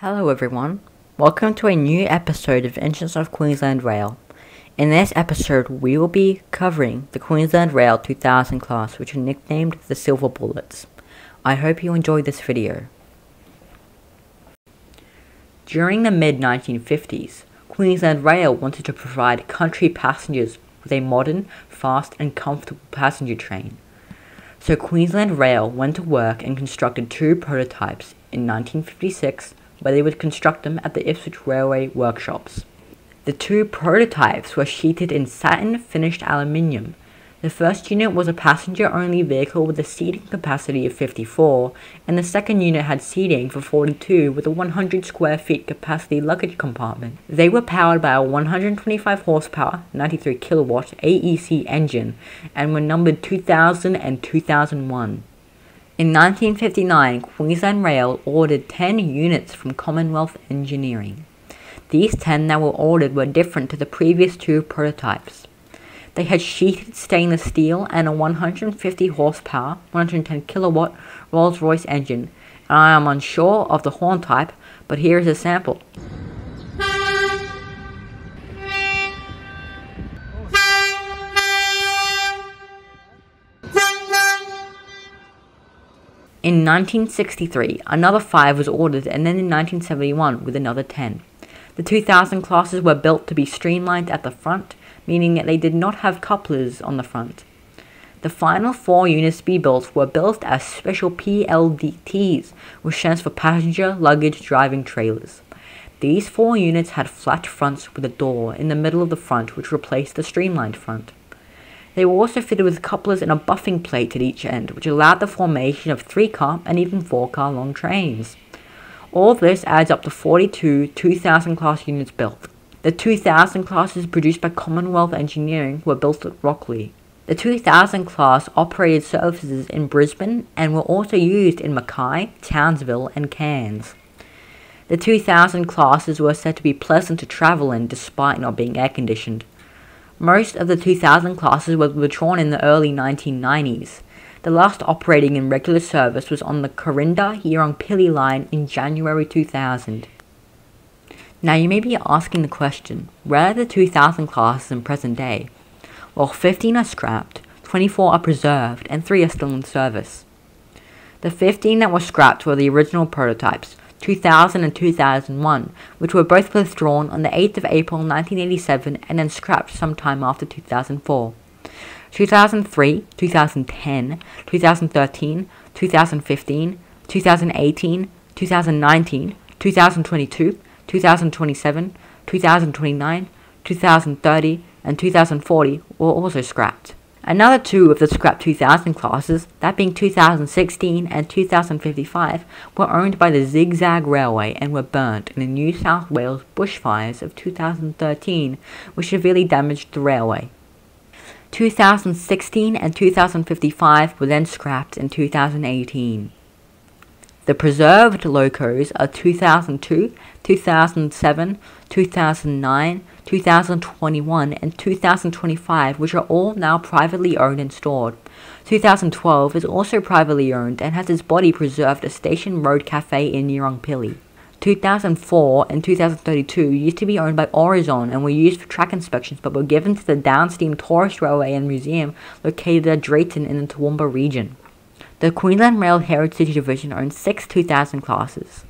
Hello everyone, welcome to a new episode of Engines of Queensland Rail. In this episode we will be covering the Queensland Rail 2000 class, which are nicknamed the Silver Bullets. I hope you enjoy this video. During the mid-1950s, Queensland Rail wanted to provide country passengers with a modern, fast and comfortable passenger train. So Queensland Rail went to work and constructed two prototypes in 1956 where they would construct them at the Ipswich Railway workshops. The two prototypes were sheeted in satin finished aluminium. The first unit was a passenger-only vehicle with a seating capacity of 54, and the second unit had seating for 42 with a 100 square feet capacity luggage compartment. They were powered by a 125 horsepower, 93 kilowatt AEC engine, and were numbered 2000 and 2001. In 1959, Queensland Rail ordered 10 units from Commonwealth Engineering. These 10 that were ordered were different to the previous two prototypes. They had sheeted stainless steel and a 150 horsepower, 110 kilowatt Rolls-Royce engine, and I am unsure of the horn type, but here is a sample. In 1963, another 5 was ordered, and then in 1971 with another 10. The 2000 classes were built to be streamlined at the front, meaning that they did not have couplers on the front. The final 4 units to be built were built as special PLDTs, which stands for passenger luggage driving trailers. These 4 units had flat fronts with a door in the middle of the front, which replaced the streamlined front. They were also fitted with couplers and a buffing plate at each end, which allowed the formation of 3-car and even 4-car long trains. All this adds up to 42 2000 class units built. The 2000 classes produced by Commonwealth Engineering were built at Rocklea. The 2000 class operated services in Brisbane and were also used in Mackay, Townsville and Cairns. The 2000 classes were said to be pleasant to travel in despite not being air conditioned. Most of the 2000 classes were withdrawn in the early 1990s. The last operating in regular service was on the Corinda-Yeerongpilly line in January 2000. Now you may be asking the question, where are the 2000 classes in present day? Well, 15 are scrapped, 24 are preserved, and 3 are still in service. The 15 that were scrapped were the original prototypes, 2000 and 2001, which were both withdrawn on the 8th of April 1987 and then scrapped sometime after 2004. 2003, 2010, 2013, 2015, 2018, 2019, 2022, 2027, 2029, 2030, and 2040 were also scrapped. Another 2 of the scrapped 2000 classes, that being 2016 and 2055, were owned by the Zigzag Railway and were burnt in the New South Wales bushfires of 2013, which severely damaged the railway. 2016 and 2055 were then scrapped in 2018. The preserved locos are 2002, 2007, 2009, 2021 and 2025, which are all now privately owned and stored. 2012 is also privately owned and has its body preserved at Station Road Cafe in Yeerongpilly. 2004 and 2032 used to be owned by Aurizon and were used for track inspections, but were given to the Downstream Tourist Railway and Museum located at Drayton in the Toowoomba region. The Queensland Rail Heritage Division owns 6 2000 classes,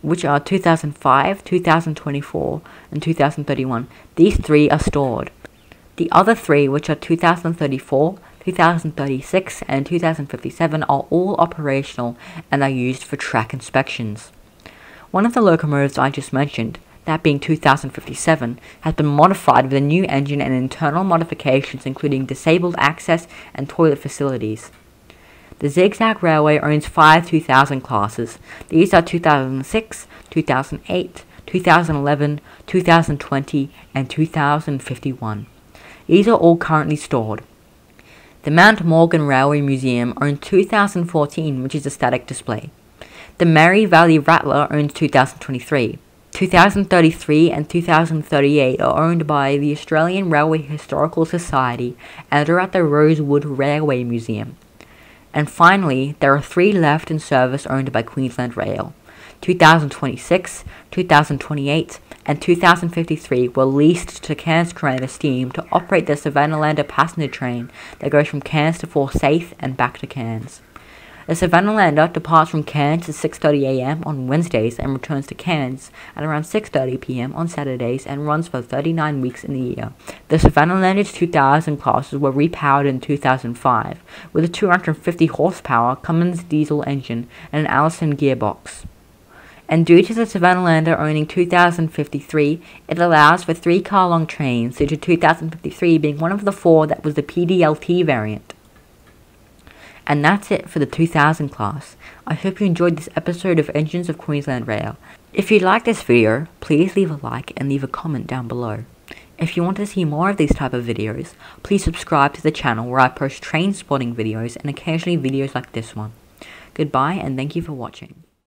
which are 2005, 2024, and 2031. These 3 are stored. The other 3, which are 2034, 2036, and 2057, are all operational and are used for track inspections. One of the locomotives I just mentioned, that being 2057, has been modified with a new engine and internal modifications including disabled access and toilet facilities. The Zigzag Railway owns 5 2000 classes. These are 2006, 2008, 2011, 2020, and 2051. These are all currently stored. The Mount Morgan Railway Museum owns 2014, which is a static display. The Mary Valley Rattler owns 2023. 2033 and 2038 are owned by the Australian Railway Historical Society and are at the Rosewood Railway Museum. And finally, there are 3 left in service owned by Queensland Rail. 2026, 2028, and 2053 were leased to Cairns-Kuranda Steam to operate the Savannahlander passenger train that goes from Cairns to Forsyth and back to Cairns. The Savannahlander departs from Cairns at 6:30 a.m. on Wednesdays and returns to Cairns at around 6:30 p.m. on Saturdays and runs for 39 weeks in the year. The Savannahlander's 2000 classes were repowered in 2005 with a 250 horsepower Cummins diesel engine and an Allison gearbox. And due to the Savannahlander owning 2053, it allows for 3-car-long trains, due to 2053 being one of the 4 that was the PDLT variant. And that's it for the 2000 class. I hope you enjoyed this episode of Engines of Queensland Rail. If you like this video, please leave a like and leave a comment down below. If you want to see more of these type of videos, please subscribe to the channel where I post train spotting videos and occasionally videos like this one. Goodbye and thank you for watching.